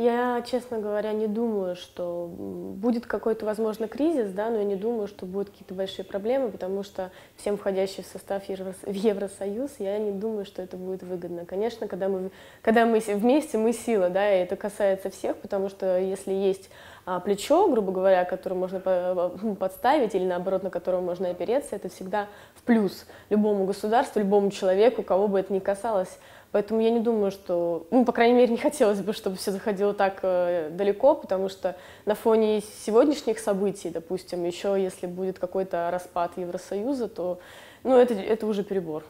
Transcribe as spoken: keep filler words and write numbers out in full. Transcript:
Я, честно говоря, не думаю, что будет какой-то, возможно, кризис, да, но я не думаю, что будут какие-то большие проблемы, потому что всем входящим в состав Евро... в Евросоюз, я не думаю, что это будет выгодно. Конечно, когда мы, когда мы вместе, мы сила, да, и это касается всех, потому что если есть а, плечо, грубо говоря, которое можно подставить или, наоборот, на которое можно опереться, это всегда в плюс любому государству, любому человеку, кого бы это ни касалось. Поэтому я не думаю, что, ну, по крайней мере, не хотелось бы, чтобы все заходило так э, далеко, потому что на фоне сегодняшних событий, допустим, еще если будет какой-то распад Евросоюза, то, ну, это, это уже перебор.